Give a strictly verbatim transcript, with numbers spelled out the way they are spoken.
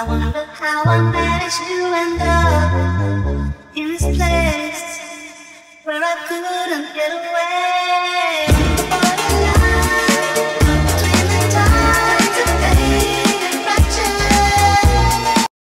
I wonder how I managed to end up